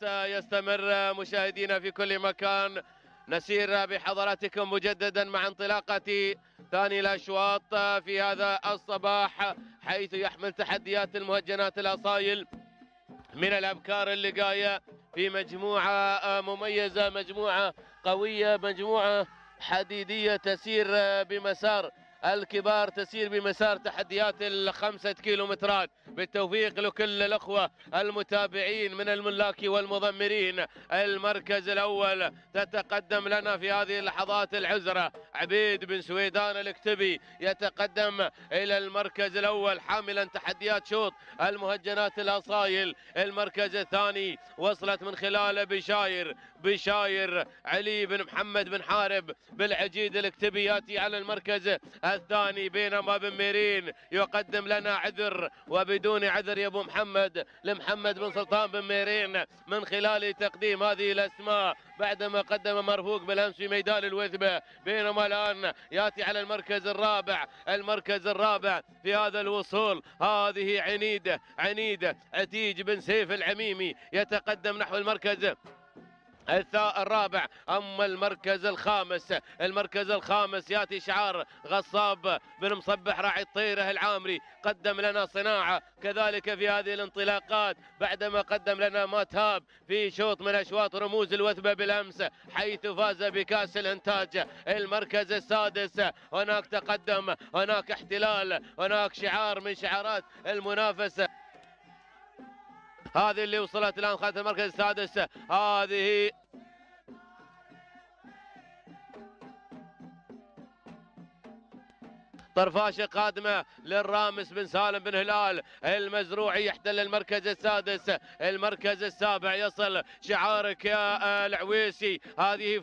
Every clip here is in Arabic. سيستمر مشاهدينا في كل مكان. نسير بحضراتكم مجددا مع انطلاقة ثاني الأشواط في هذا الصباح، حيث يحمل تحديات المهجنات الأصايل من الأبكار اللقاية في مجموعة مميزة، مجموعة قوية، مجموعة حديدية تسير بمسار الكبار، تسير بمسار تحديات الخمسة كيلومترات. بالتوفيق لكل الأخوة المتابعين من الملاك والمضمرين. المركز الأول تتقدم لنا في هذه اللحظات العزرة عبيد بن سويدان الكتبي، يتقدم إلى المركز الأول حاملا تحديات شوط المهجنات الأصايل. المركز الثاني وصلت من خلال بشاير علي بن محمد بن حارب بالعجيد الكتبي، ياتي على المركز الثاني، بينما بن ميرين يقدم لنا عذر وبدون عذر يا ابو محمد لمحمد بن سلطان بن ميرين من خلال تقديم هذه الاسماء بعدما قدم مرفوق بالامس في ميدان الوثبه. بينما الان ياتي على المركز الرابع، المركز الرابع في هذا الوصول هذه عنيده عتيج بن سيف العميمي، يتقدم نحو المركز الرابع. أما المركز الخامس، المركز الخامس يأتي شعار غصاب بن مصبح راعي الطيرة العامري، قدم لنا صناعة كذلك في هذه الانطلاقات بعدما قدم لنا ماتهاب في شوط من أشواط رموز الوثبة بالأمس، حيث فاز بكأس الإنتاج. المركز السادس هناك تقدم، هناك احتلال، هناك شعار من شعارات المنافسة، هذه اللي وصلت الآن خلف المركز السادس. هذه طرفاشة قادمة للرامس بن سالم بن هلال المزروعي، يحتل المركز السادس. المركز السابع يصل شعارك يا العويسي، هذه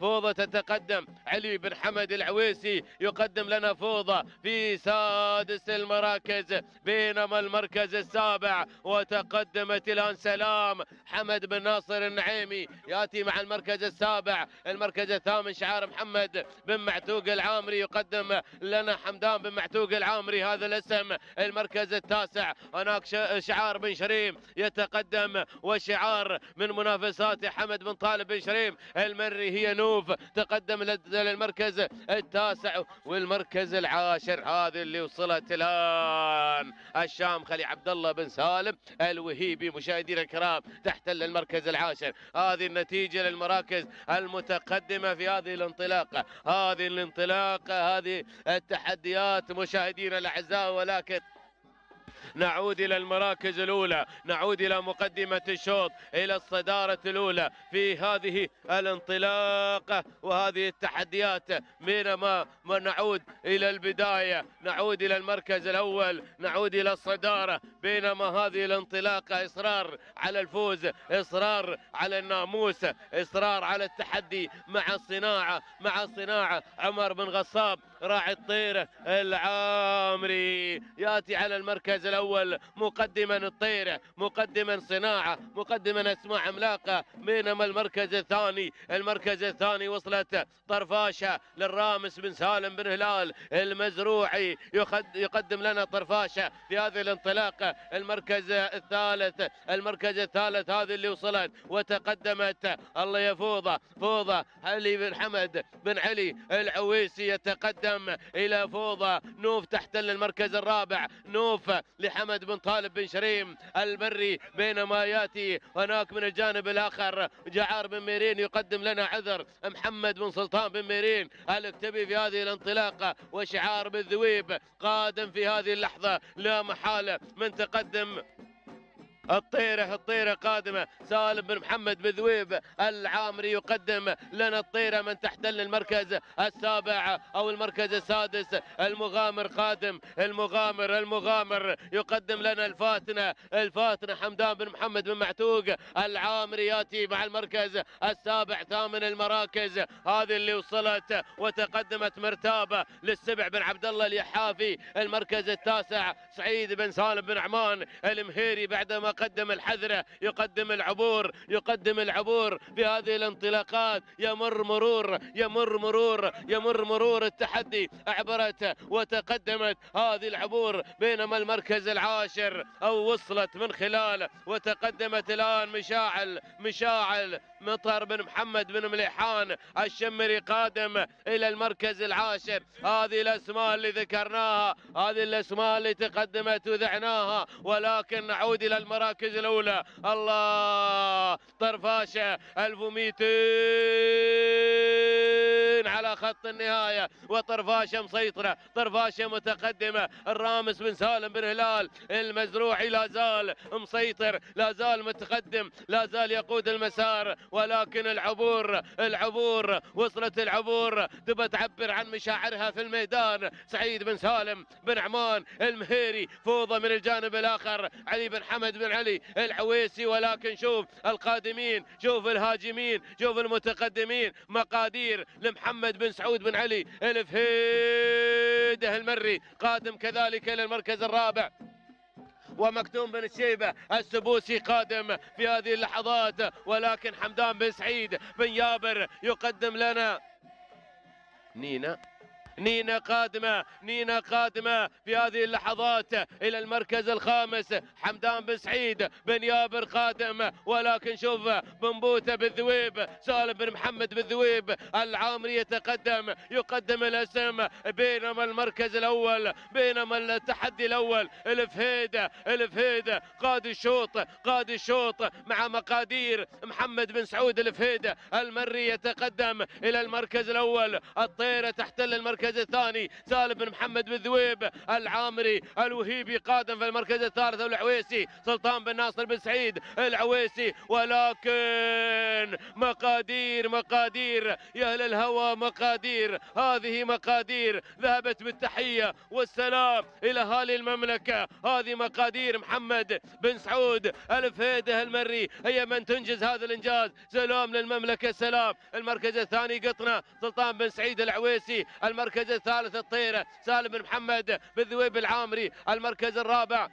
فوضى تتقدم، علي بن حمد العويسي يقدم لنا فوضى في سادس المراكز. بينما المركز السابع وتقدمت الآن سلام حمد بن ناصر النعيمي، يأتي مع المركز السابع. المركز الثامن شعار محمد بن معتوق العامري، يقدم لنا حمدان بن معتوق العامري هذا الاسم. المركز التاسع هناك شعار بن شريم يتقدم، وشعار من منافساته حمد بن طالب بن شريم المري هي نوف، تقدم للمركز التاسع. والمركز العاشر هذه اللي وصلت الان الشام خلي عبد الله بن سالم الوهيبي. مشاهدينا الكرام تحتل المركز العاشر. هذه النتيجه للمراكز المتقدمه في هذه الانطلاقه، هذه الانطلاقه، هذه التحديات مشاهدينا الاعزاء. ولكن نعود إلى المراكز الأولى، نعود إلى مقدمة الشوط، إلى الصدارة الأولى في هذه الانطلاقة وهذه التحديات. بينما نعود إلى البداية، نعود إلى المركز الأول، نعود إلى الصدارة. بينما هذه الانطلاقة إصرار على الفوز، إصرار على الناموس، إصرار على التحدي مع الصناعة، مع الصناعة. عمر بن غصاب راعي الطيرة العامري يأتي على المركز الأول، مقدما الطيرة، مقدما صناعة، مقدما أسماء عملاقة. بينما المركز الثاني، المركز الثاني وصلت طرفاشة للرامس بن سالم بن هلال المزروعي، يقدم لنا طرفاشة في هذه الانطلاقة. المركز الثالث، المركز الثالث هذه اللي وصلت وتقدمت الله يا فوضى علي بن حمد بن علي العويسي، يتقدم إلى فوضى. نوف تحتل المركز الرابع، نوف لحمد بن طالب بن شريم المري. بينما ياتي هناك من الجانب الاخر جعار بن ميرين، يقدم لنا عذر محمد بن سلطان بن ميرين الكتبي في هذه الانطلاقه، وشعار بالذويب قادم في هذه اللحظه لا محاله من تقدم الطيرة قادمة. سالم بن محمد بن ذويب العامري يقدم لنا الطيرة من تحتل المركز السابع أو المركز السادس. المغامر قادم، المغامر يقدم لنا الفاتنة حمدان بن محمد بن معتوق العامري، يأتي مع المركز السابع. ثامن المراكز هذه اللي وصلت وتقدمت مرتابة للسبع بن عبد الله اليحافي. المركز التاسع سعيد بن سالم بن عمان المهيري بعدما يقدم الحذرة، يقدم العبور، يقدم العبور بهذه الانطلاقات. يمر مرور التحدي. أعبرت وتقدمت هذه العبور، بينما المركز العاشر أو وصلت من خلال وتقدمت الآن مشاعل مطر بن محمد بن مليحان الشمري قادم إلى المركز العاشر. هذه الأسماء اللي ذكرناها، هذه الأسماء اللي تقدمت وذعناها، ولكن نعود إلى المراكز الأولى. الله، طرفاشة 1200 على خط النهاية، وطرفاشة مسيطرة، طرفاشة متقدمة. الرامس بن سالم بن هلال المزروعي لا زال مسيطر، لا زال متقدم، لا زال يقود المسار، ولكن العبور وصلت. العبور تبى تعبر عن مشاعرها في الميدان. سعيد بن سالم بن عمان المهيري، فوضى من الجانب الآخر، علي بن حمد بن علي العويسي. ولكن شوف القادمين، شوف الهاجمين، شوف المتقدمين. مقادير لمحمد بن سعود بن علي الفهيدة المري قادم كذلك إلى المركز الرابع، ومكتوم بن الشيبة السبوسي قادم في هذه اللحظات. ولكن حمدان بن سعيد بن يابر يقدم لنا نينا قادمة في هذه اللحظات إلى المركز الخامس. حمدان بن سعيد بن يابر قادم، ولكن شوف بنبوتة بالذويب، سالم بن محمد بالذويب العامري يتقدم، يقدم الاسم. بينما المركز الأول، بينما التحدي الأول، الفهيدة قاد الشوط مع مقادير. محمد بن سعود الفهيدة المري يتقدم إلى المركز الأول. الطيرة تحتل المركز الثاني، سالم بن محمد بالذويب العامري الوهيبي قادم في المركز الثالث، والعويسي سلطان بن ناصر بن سعيد العويسي. ولكن مقادير يا اهل الهوى، هذه مقادير ذهبت بالتحيه والسلام الى اهالي المملكه. هذه مقادير محمد بن سعود الفهيده المري هي من تنجز هذا الانجاز. سلام للمملكه، سلام. المركز الثاني قطنا، سلطان بن سعيد العويسي. المركز الثالث الطيرة، سالم بن محمد بالذويب العامري. المركز الرابع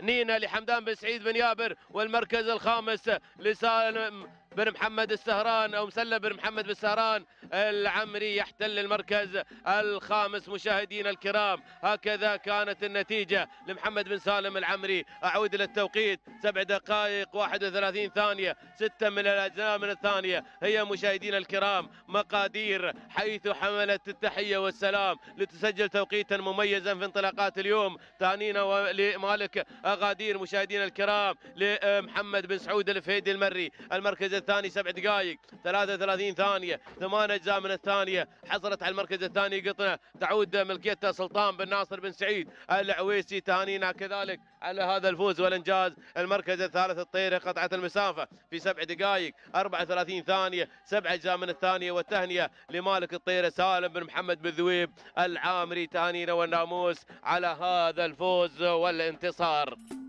نينا لحمدان بن سعيد بن يابر، والمركز الخامس لسالم بن محمد السهران أو مسلم بن محمد بالسهران العمري يحتل المركز الخامس. مشاهدينا الكرام، هكذا كانت النتيجة لمحمد بن سالم العمري. أعود إلى التوقيت، 7 دقائق 31 ثانية، 6 من الأجزاء من الثانية. هي مشاهدينا الكرام مقادير، حيث حملت التحية والسلام لتسجل توقيتا مميزا في انطلاقات اليوم. تهانينا ولمالك أغادير مشاهدينا الكرام لمحمد بن سعود الفهيدي المري. المركز الثاني 7 دقائق 33 ثانية، 8 أجزاء من الثانية. حصلت على المركز الثاني قطنة، تعود ملكيتها سلطان بن ناصر بن سعيد العويسي. تهانينا كذلك على هذا الفوز والإنجاز. المركز الثالث الطيرة قطعة المسافة في 7 دقائق 34 ثانية، 7 أجزاء من الثانية. والتهنئة لمالك الطيرة سالم بن محمد بن ذويب العامري. تهانينا والناموس على هذا الفوز والانتصار.